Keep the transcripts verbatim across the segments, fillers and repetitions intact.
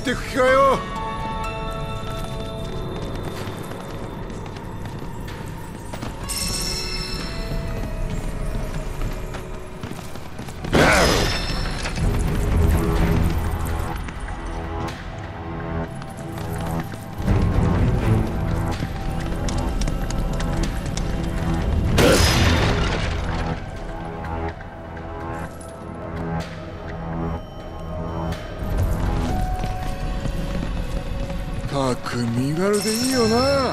いてく気かよ。身軽でいいよな。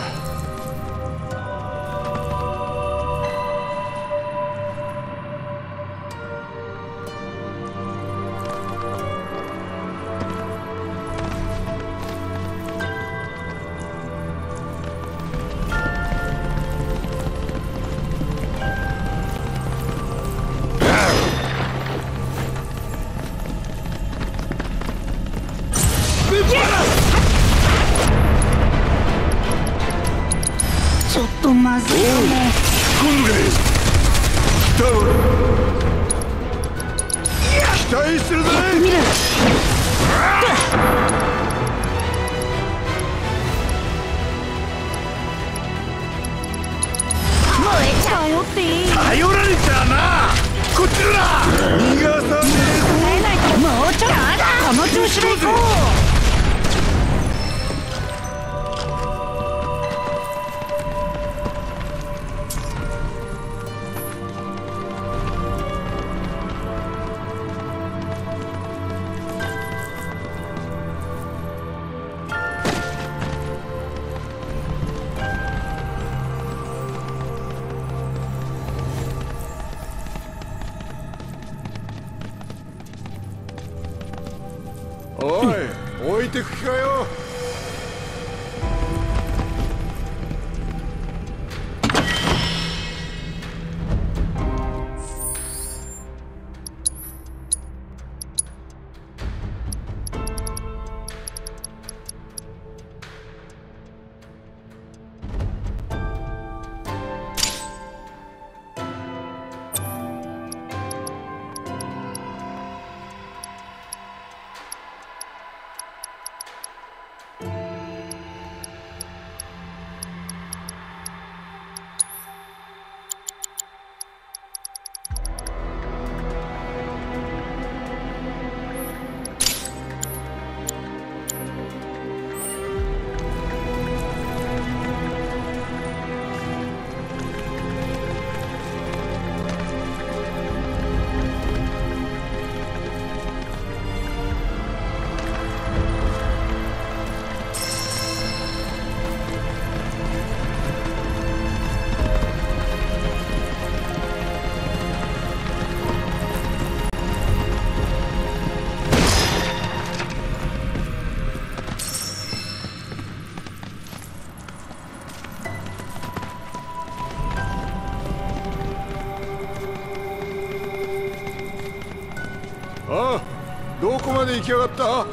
どこまで行きやがった？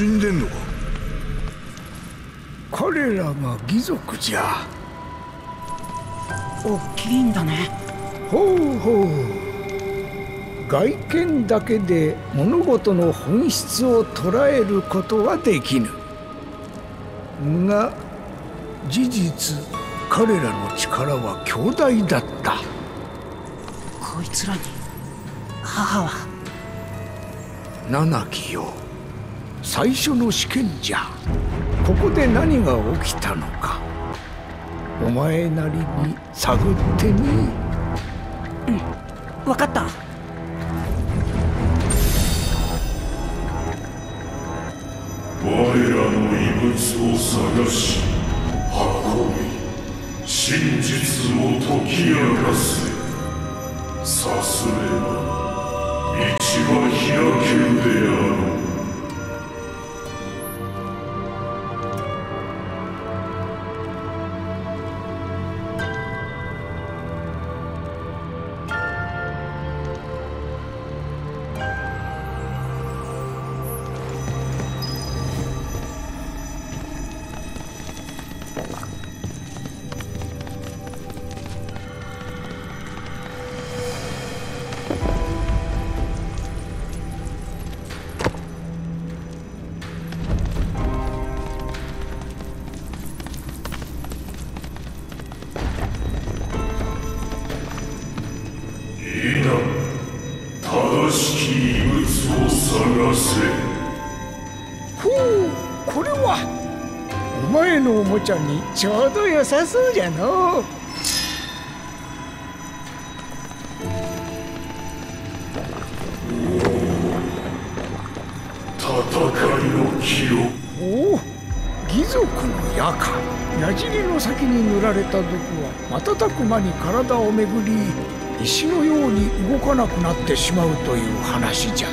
死んでんのか。彼らが義賊じゃ。おっきいんだね。ほうほう。外見だけで物事の本質を捉えることはできぬが、事実彼らの力は強大だった。こいつらに母は。七木よ、最初の試験じゃ。ここで何が起きたのか、お前なりに探ってみ。うん、分かった。我らの遺物を探し、運び、真実を解き明かせ。さすれば道は開けるであろう。ちょうど良さそうじゃのう。戦いの記録。おお、義賊の矢か。矢尻の先に塗られた毒は瞬く間に体をめぐり、石のように動かなくなってしまうという話じゃ。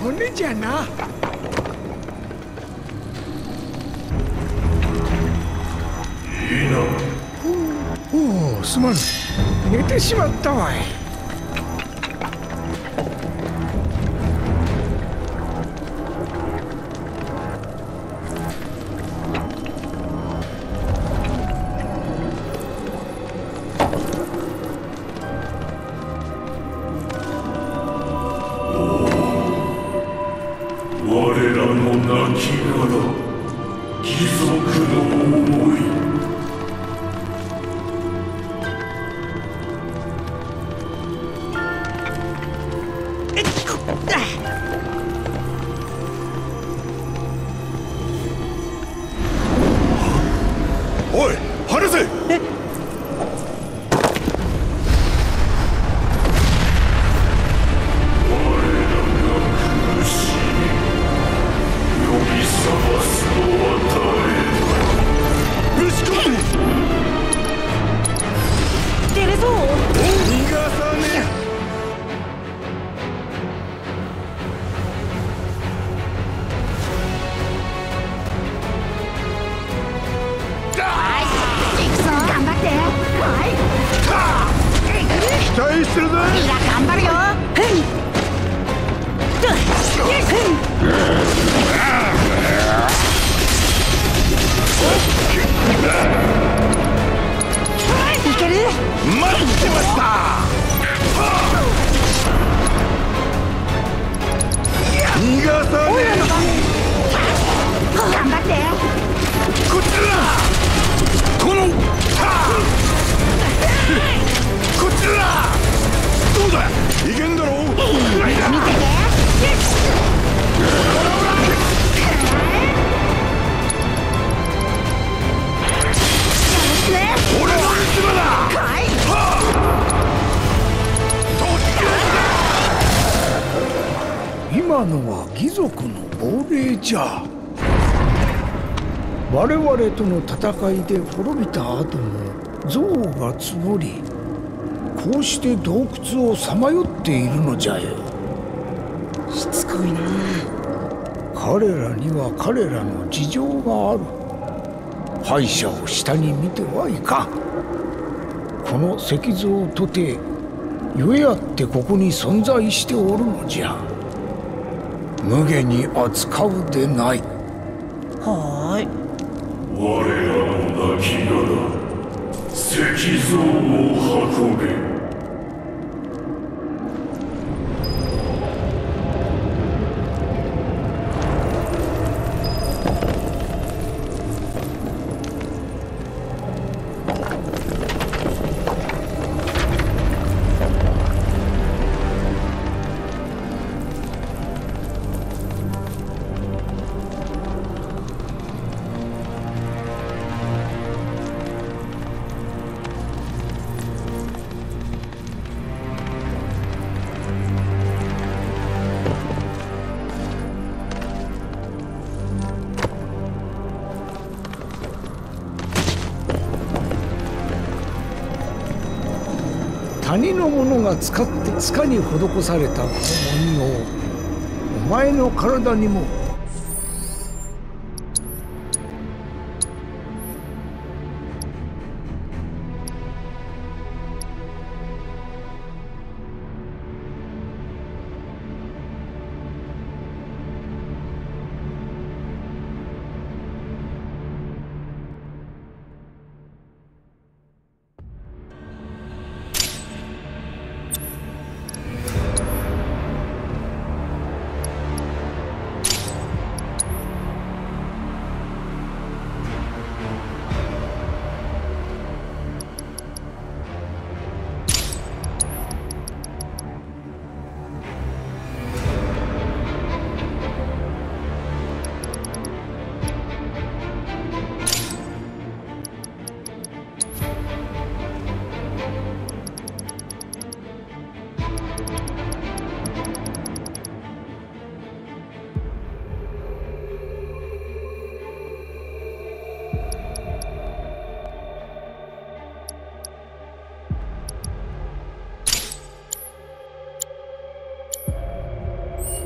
骨じゃな。いいな。おお、すまん。寝てしまったわい。こっちだ！今のは義賊の亡霊じゃ。我々との戦いで滅びた後も憎悪が募り、こうして洞窟をさまよっているのじゃよ。しつこいな。彼らには彼らの事情がある。敗者を下に見てはいかん。この石像とてゆえあってここに存在しておるのじゃ。無下に扱うでない。はーい。我らの亡きが石像を運べ。他人の者が使って束に施されたこの文様、お前の体にも。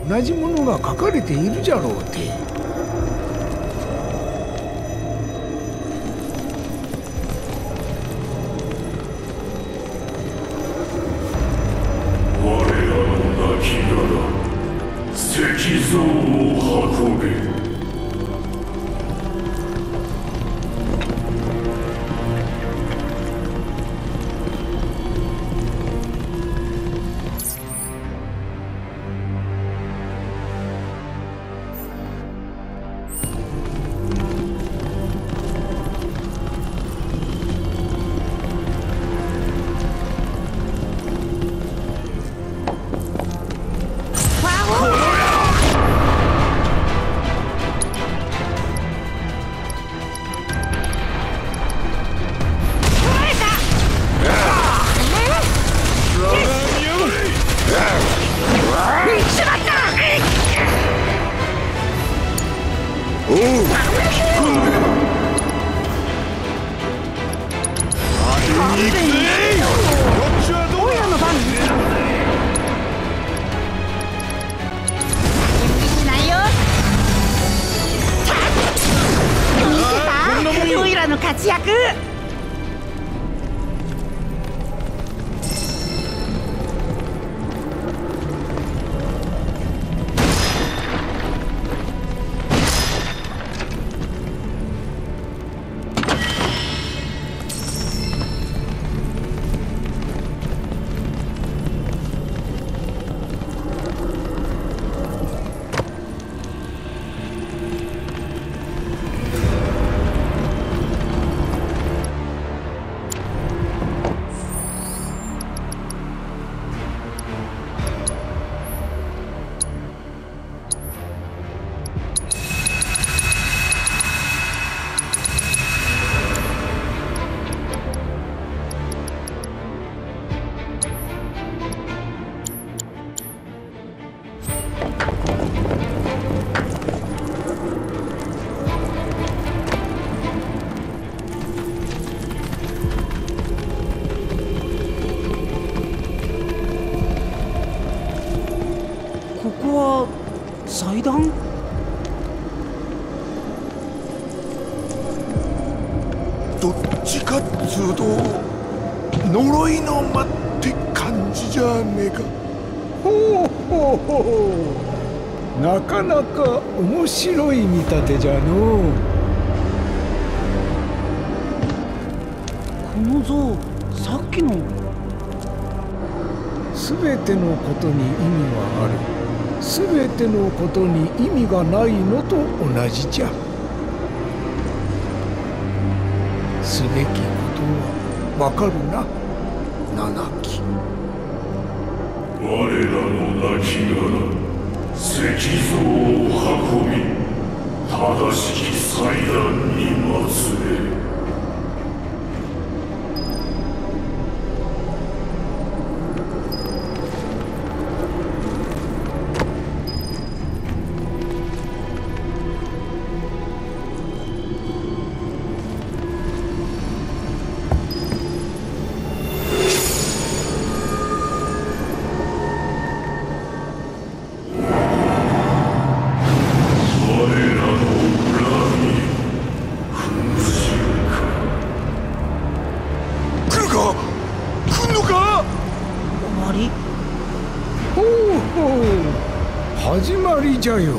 同じものが書かれているじゃろうて。我らの亡きが石像を運べ。祭壇？どっちかっつうと呪いの間って感じじゃねえか。ほうほうほう、なかなか面白い見立てじゃのう。この像、さっきの。すべてのことに意味はある。すべてのことに意味がないのと同じじゃ。すべきことはわかるな、七鬼。我らの亡きが石像を運び、正しき祭壇に祀れ。始まりじゃよ。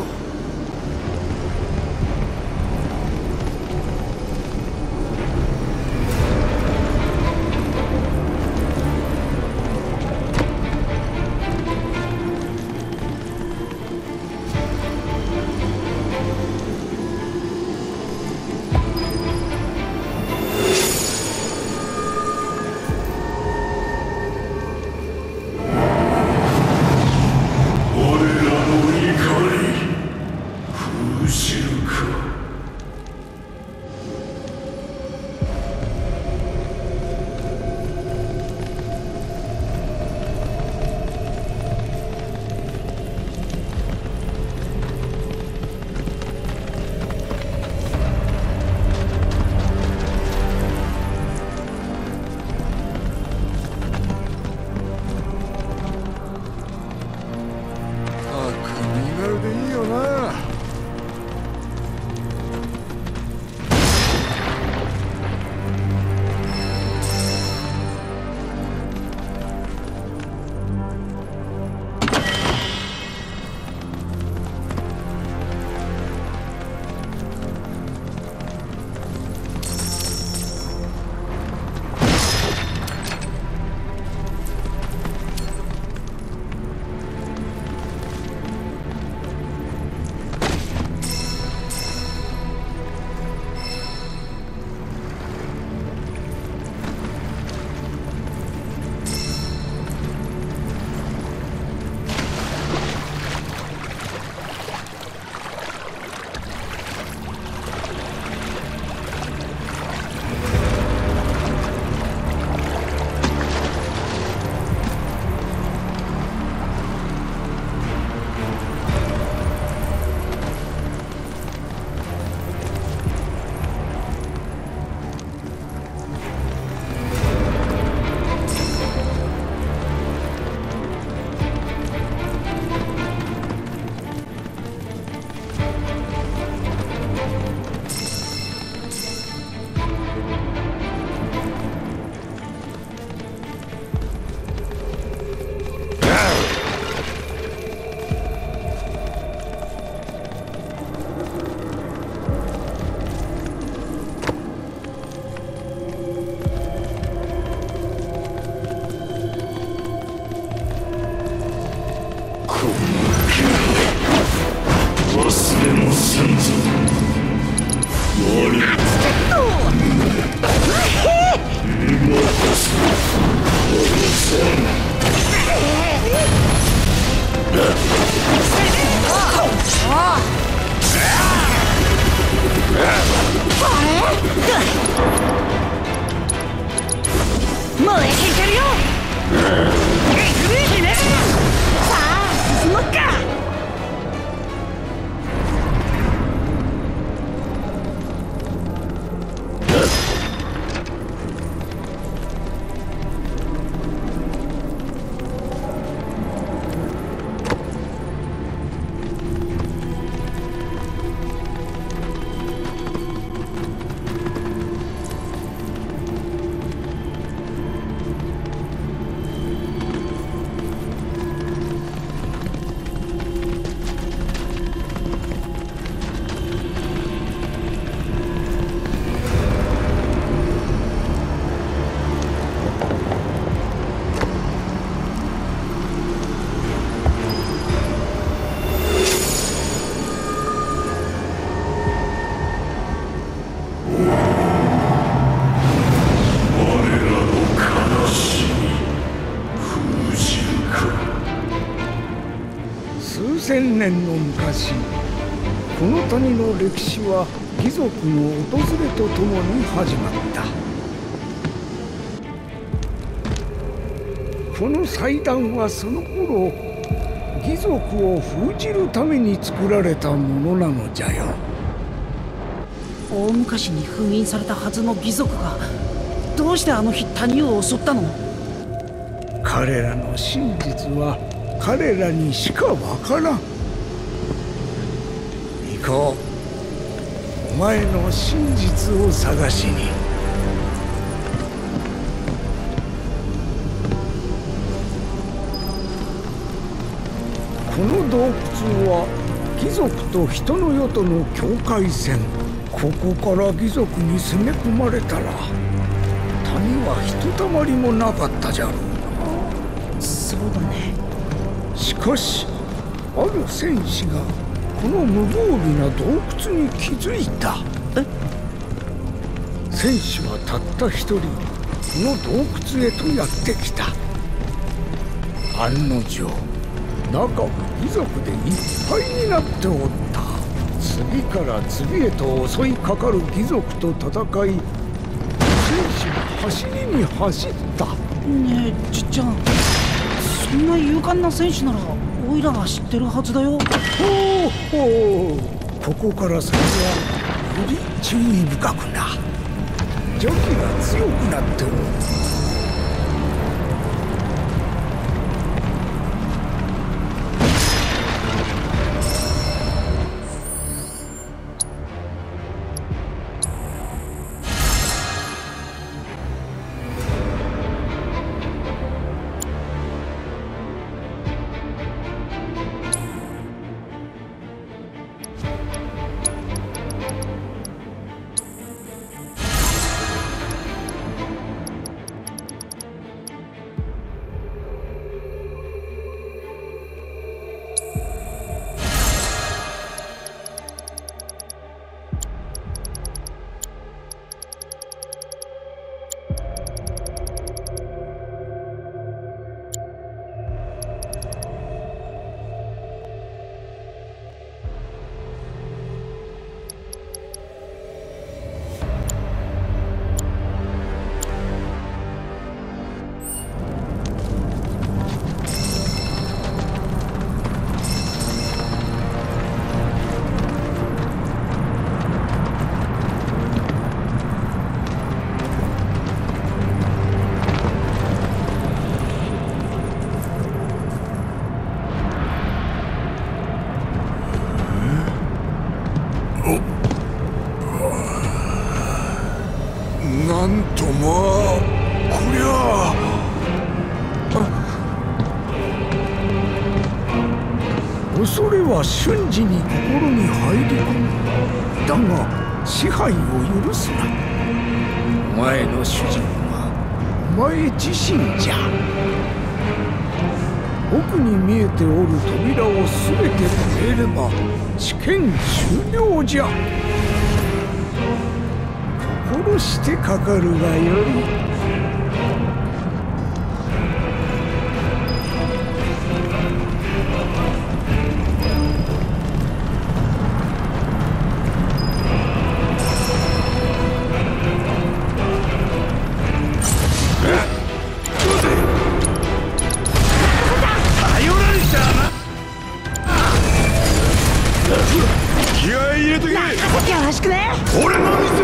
にせん 年の昔、この谷の歴史は義賊の訪れとともに始まった。この祭壇はその頃、義賊を封じるために作られたものなのじゃよ。大昔に封印されたはずの義賊がどうしてあの日谷を襲ったの？彼らの真実は彼らにしかわからん。行こう。お前の真実を探しに。この洞窟は義賊と人の世との境界線。ここから義賊に攻め込まれたら、谷はひとたまりもなかったじゃろうな。そうだね。しかし、ある戦士がこの無防備な洞窟に気づいた。え？戦士はたった一人、この洞窟へとやってきた。案の定、中は義賊でいっぱいになっておった。次から次へと襲いかかる義賊と戦い、走りに走った。ねえ、じっちゃん、そんな勇敢な選手ならオイラが知ってるはずだよ。ほうほう。ここから先はより注意深くな。邪気が強くなっておる。瞬時に心に入り込む。だが支配を許すな。お前の主人はお前自身じゃ。奥に見えておる扉を全て越えれば試験終了じゃ。心してかかるがよい。よろしくね。俺の見せ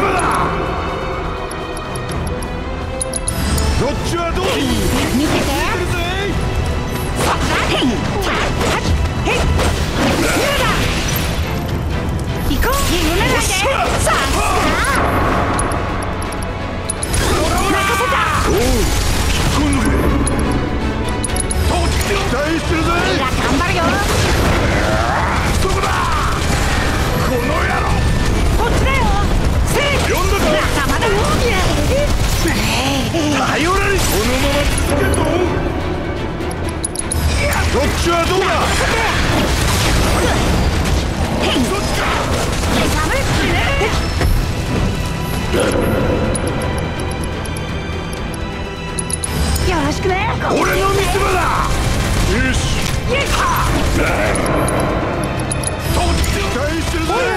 場だ。よし。オイラ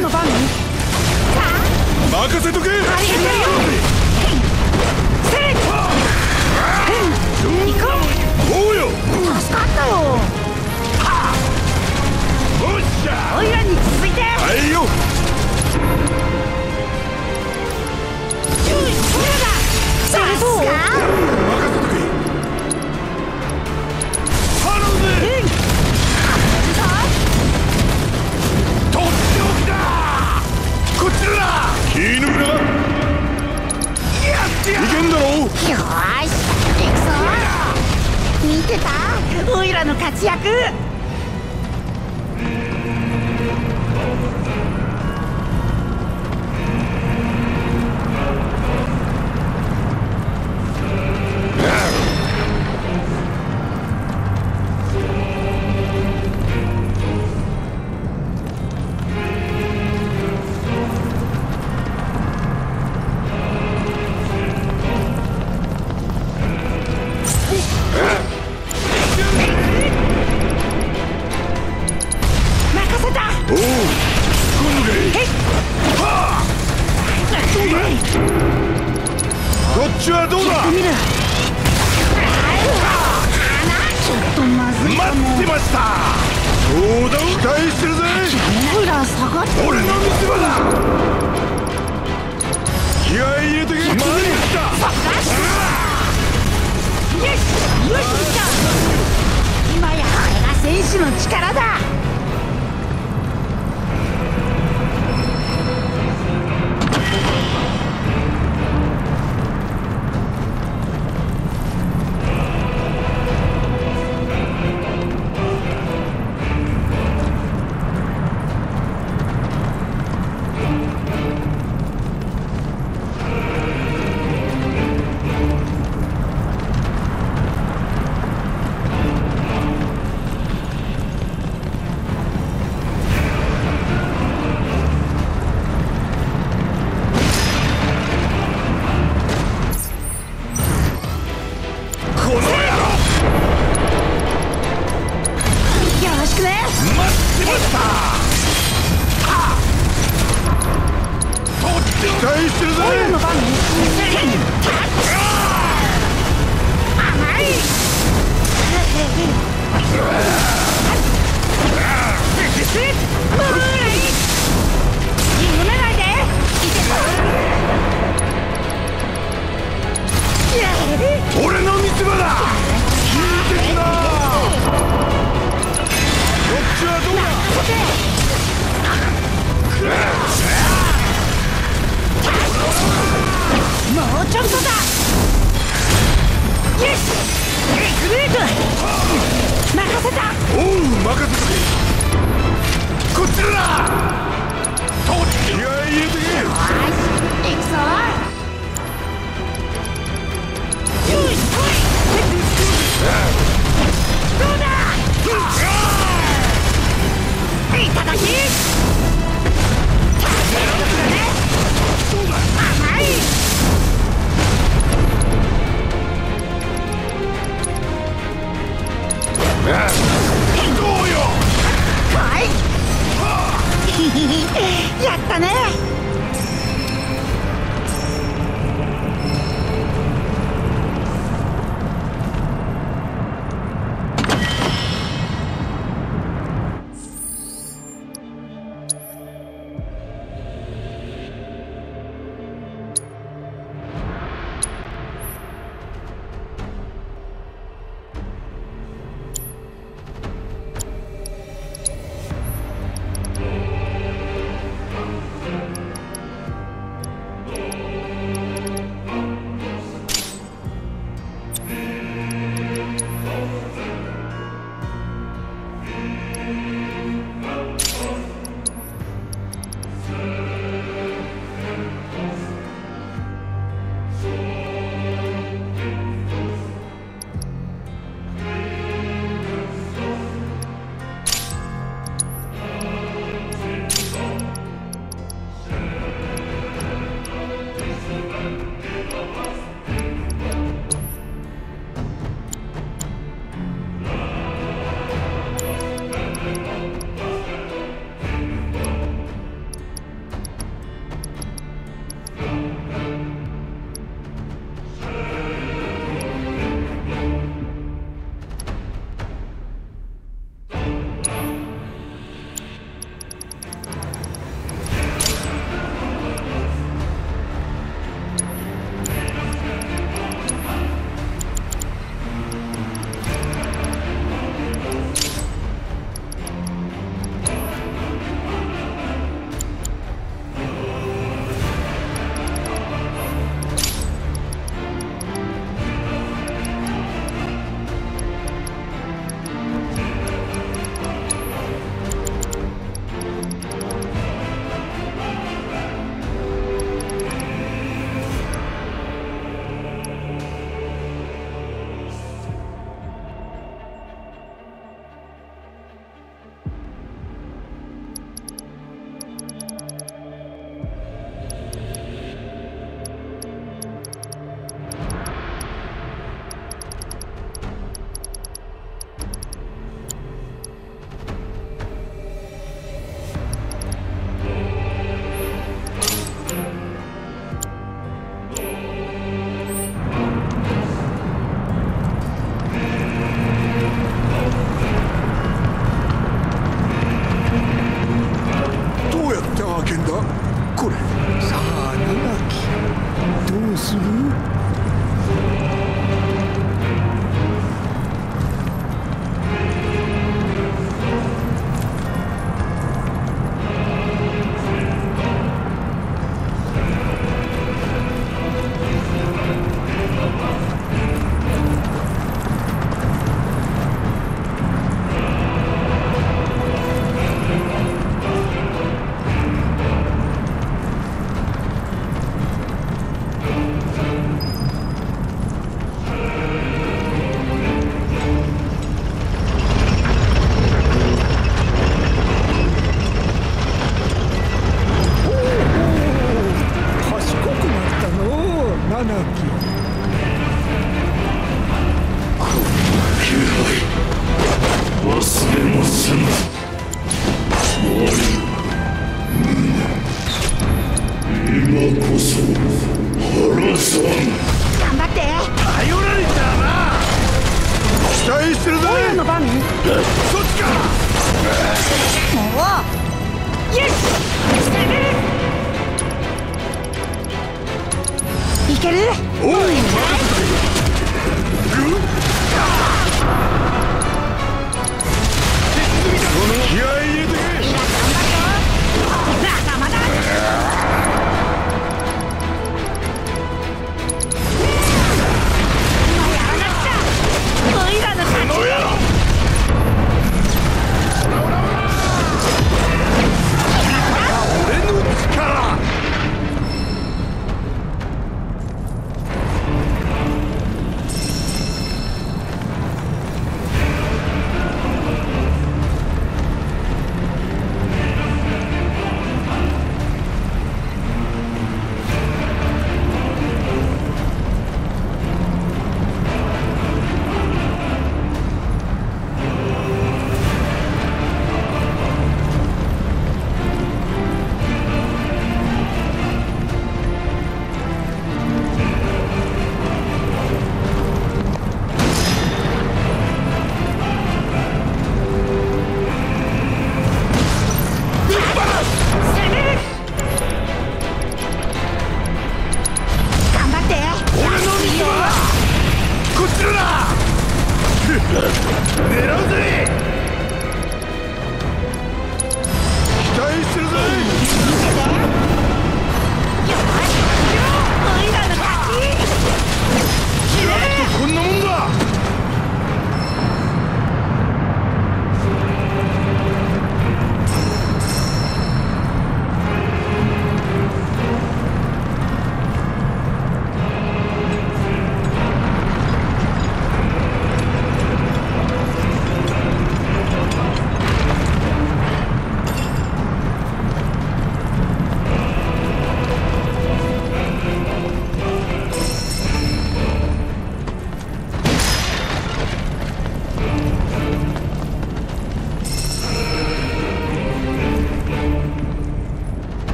の番に任せとけ。ありがとう。助かったよ。オイラに続いて。はいよ。それどう？任せとけ。頼むぜ。とっておきだ。こっちだ。気抜くな。やってやる。いけんだろ。よし。行くぞ。見てた？オイラの活躍。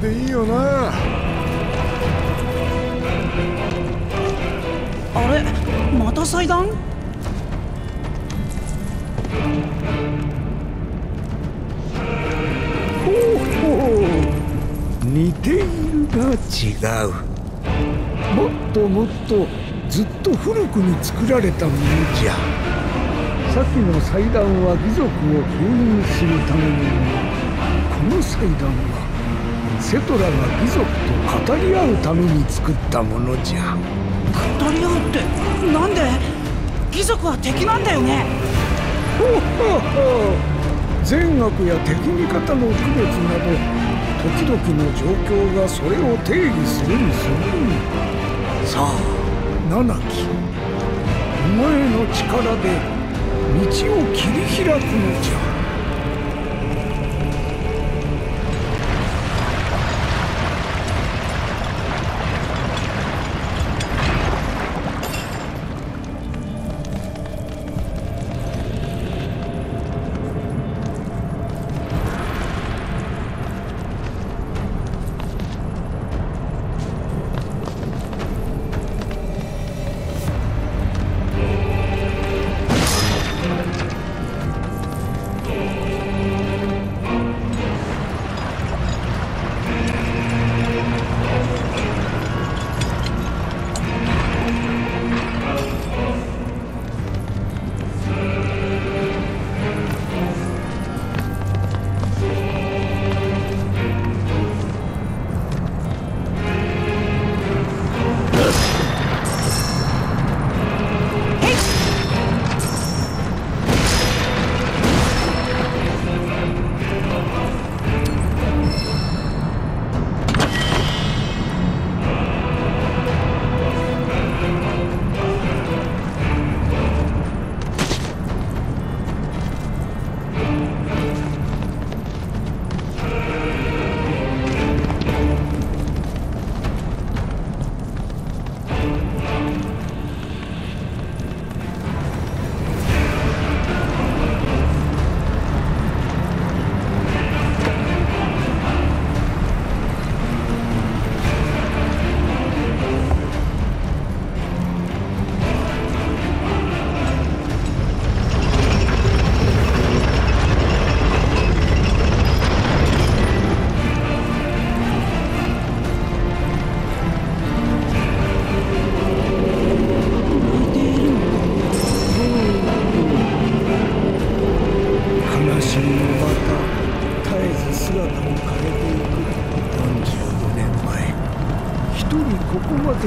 でいいよな。あれ、また祭壇？ほうほう、似ているが違う。もっともっとずっと古くに作られたものじゃ。さっきの祭壇は義賊を封印するために、この祭壇はセトラが義賊と語り合うために作ったものじゃ。語り合うってなんで？義賊は敵なんだよね。ほっほっほ、善悪や敵味方の区別など時々の状況がそれを定義するにする。さあナナキ、お前の力で道を切り開くのじゃ。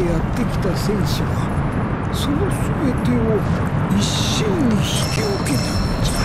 でやってきた戦士はその全てを一身に引き受けたのじゃ。